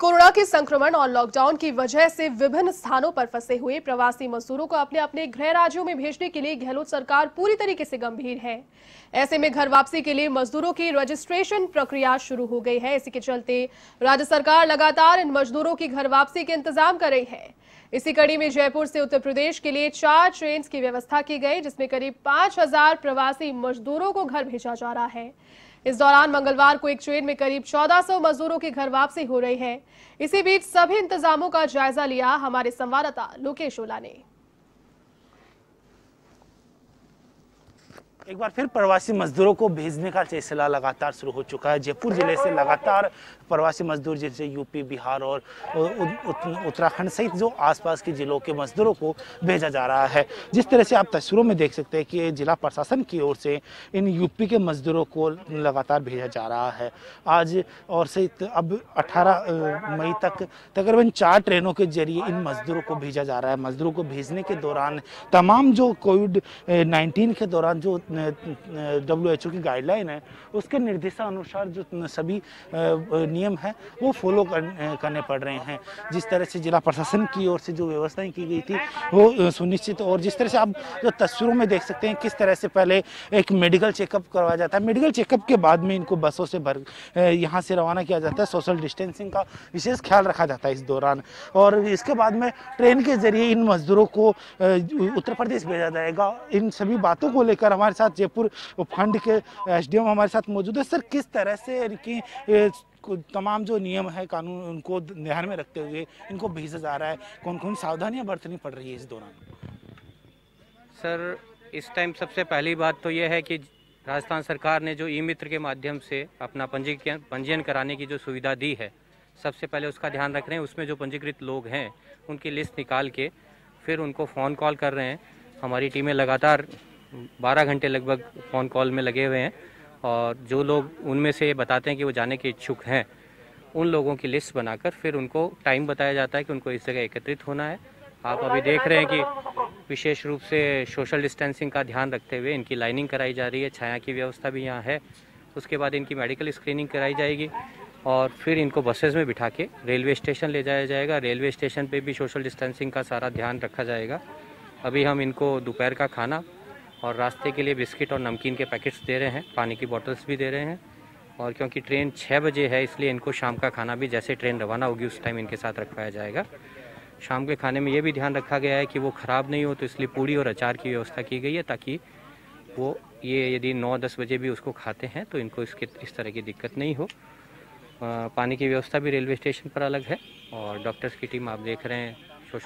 Corona के संक्रमण और लॉकडाउन की वजह से विभिन्न स्थानों पर फंसे हुए प्रवासी मजदूरों को अपने अपने गृह राज्यों में भेजने के लिए गहलोत सरकार पूरी तरीके से गंभीर है। ऐसे में घर वापसी के लिए मजदूरों की रजिस्ट्रेशन प्रक्रिया शुरू हो गई है। इसी के चलते राज्य सरकार लगातार इन मजदूरों की घर वापसी के इंतजाम कर रही है। इसी कड़ी में जयपुर से उत्तर प्रदेश के लिए 4 ट्रेन की व्यवस्था की गई, जिसमें करीब 5,000 प्रवासी मजदूरों को घर भेजा जा रहा है। इस दौरान मंगलवार को एक ट्रेन में करीब 1,400 मजदूरों की घर वापसी हो रही है। इसी बीच सभी इंतजामों का जायजा लिया हमारे संवाददाता लोकेश ओला ने। एक बार फिर प्रवासी मजदूरों को भेजने का सिलसिला लगातार शुरू हो चुका है। जयपुर जिले से लगातार प्रवासी मजदूर जैसे यूपी, बिहार और उत्तराखंड सहित जो आसपास के जिलों के मजदूरों को भेजा जा रहा है। जिस तरह से आप तस्वीरों में देख सकते हैं कि जिला प्रशासन की ओर से इन यूपी के मजदूरों को लगातार भेजा जा रहा है। आज और सहित अब 18 मई तक तकरीबन 4 ट्रेनों के जरिए इन मजदूरों को भेजा जा रहा है। मजदूरों को भेजने के दौरान तमाम जो कोविड-19 के दौरान जो WHO की गाइडलाइन है, उसके निर्देशानुसार जो सभी नियम है वो फॉलो करने पड़ रहे हैं। जिस तरह से जिला प्रशासन की ओर से जो व्यवस्थाएं की गई थी वो सुनिश्चित, और जिस तरह से आप जो तस्वीरों में देख सकते हैं किस तरह से पहले एक मेडिकल चेकअप करवाया जाता है। मेडिकल चेकअप के बाद में इनको बसों से यहाँ से रवाना किया जाता है। सोशल डिस्टेंसिंग का विशेष ख्याल रखा जाता है इस दौरान, और इसके बाद में ट्रेन के जरिए इन मजदूरों को उत्तर प्रदेश भेजा जाएगा। इन सभी बातों को लेकर हमारे साथ जयपुर उपखंड के SDM हमारे साथ मौजूद है। सर, किस तरह से इनकी तमाम जो नियम है कानून उनको ध्यान में रखते हुए इनको भेजा जा रहा है, कौन कौन सावधानियां बरतनी पड़ रही है इस दौरान? सर, इस टाइम सबसे पहली बात तो यह है कि राजस्थान सरकार ने जो ई मित्र के माध्यम से अपना पंजीकरण कराने की जो सुविधा दी है, सबसे पहले उसका ध्यान रख रहे हैं। उसमें जो पंजीकृत लोग हैं उनकी लिस्ट निकाल के फिर उनको फ़ोन कॉल कर रहे हैं। हमारी टीमें लगातार 12 घंटे लगभग फ़ोन कॉल में लगे हुए हैं, और जो लोग उनमें से बताते हैं कि वो जाने के इच्छुक हैं, उन लोगों की लिस्ट बनाकर फिर उनको टाइम बताया जाता है कि उनको इस जगह एकत्रित होना है। आप अभी देख रहे हैं कि विशेष रूप से सोशल डिस्टेंसिंग का ध्यान रखते हुए इनकी लाइनिंग कराई जा रही है। छाया की व्यवस्था भी यहाँ है। उसके बाद इनकी मेडिकल स्क्रीनिंग कराई जाएगी और फिर इनको बसेज़ में बिठा के रेलवे स्टेशन ले जाया जाएगा। रेलवे स्टेशन पर भी सोशल डिस्टेंसिंग का सारा ध्यान रखा जाएगा। अभी हम इनको दोपहर का खाना और रास्ते के लिए बिस्किट और नमकीन के पैकेट्स दे रहे हैं, पानी की बॉटल्स भी दे रहे हैं। और क्योंकि ट्रेन 6 बजे है, इसलिए इनको शाम का खाना भी जैसे ट्रेन रवाना होगी उस टाइम इनके साथ रखवाया जाएगा। शाम के खाने में ये भी ध्यान रखा गया है कि वो ख़राब नहीं हो, तो इसलिए पूड़ी और अचार की व्यवस्था की गई है, ताकि वो ये यदि 9-10 बजे भी उसको खाते हैं तो इनको इस तरह की दिक्कत नहीं हो। पानी की व्यवस्था भी रेलवे स्टेशन पर अलग है, और डॉक्टर्स की टीम आप देख रहे हैं। इस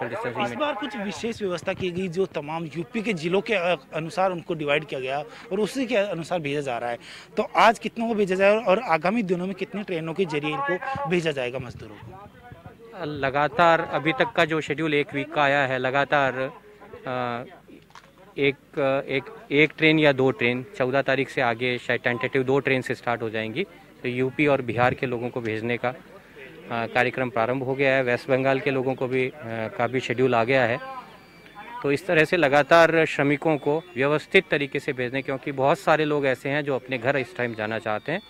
बार कुछ विशेष व्यवस्था की गई, जो तमाम यूपी के जिलों के अनुसार उनको डिवाइड किया गया और उसी के अनुसार भेजा जा रहा है। तो आज कितनों को भेजा जाएगा और आगामी दिनों में कितनी ट्रेनों के जरिए इनको भेजा जाएगा मजदूरों को? लगातार अभी तक का जो शेड्यूल 1 वीक का आया है, लगातार एक ट्रेन या 2 ट्रेन 14 तारीख से आगे शायद टेंटेटिव 2 ट्रेन से स्टार्ट हो जाएंगी। तो यूपी और बिहार के लोगों को भेजने का कार्यक्रम प्रारंभ हो गया है। वेस्ट बंगाल के लोगों को भी काफ़ी शेड्यूल आ गया है। तो इस तरह से लगातार श्रमिकों को व्यवस्थित तरीके से भेजने, क्योंकि बहुत सारे लोग ऐसे हैं जो अपने घर इस टाइम जाना चाहते हैं,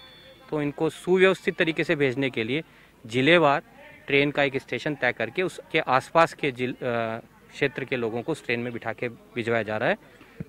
तो इनको सुव्यवस्थित तरीके से भेजने के लिए जिलेवार ट्रेन का एक स्टेशन तय करके उसके आसपास के क्षेत्र के लोगों को उस ट्रेन में बिठा के भिजवाया जा रहा है,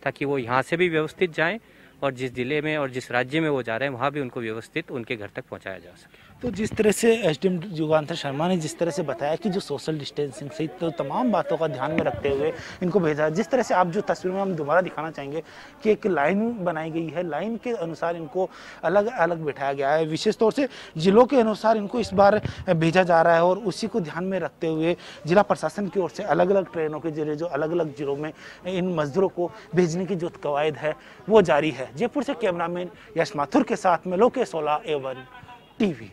ताकि वो यहाँ से भी व्यवस्थित जाएँ और जिस जिले में और जिस राज्य में वो जा रहे हैं वहाँ भी उनको व्यवस्थित उनके घर तक पहुँचाया जा सके। तो जिस तरह से SDM योगांतर शर्मा ने जिस तरह से बताया कि जो सोशल डिस्टेंसिंग सहित तो तमाम बातों का ध्यान में रखते हुए इनको भेजा। जिस तरह से आप जो तस्वीर में हम दोबारा दिखाना चाहेंगे कि एक लाइन बनाई गई है, लाइन के अनुसार इनको अलग अलग बिठाया गया है। विशेष तौर से जिलों के अनुसार इनको इस बार भेजा जा रहा है, और उसी को ध्यान में रखते हुए जिला प्रशासन की ओर से अलग अलग ट्रेनों के जरिए जो अलग अलग जिलों में इन मजदूरों को भेजने की जो कवायद है वो जारी है। जयपुर से कैमरामैन यशमाथुर के साथ में लोकेश ओला, एवन टीवी।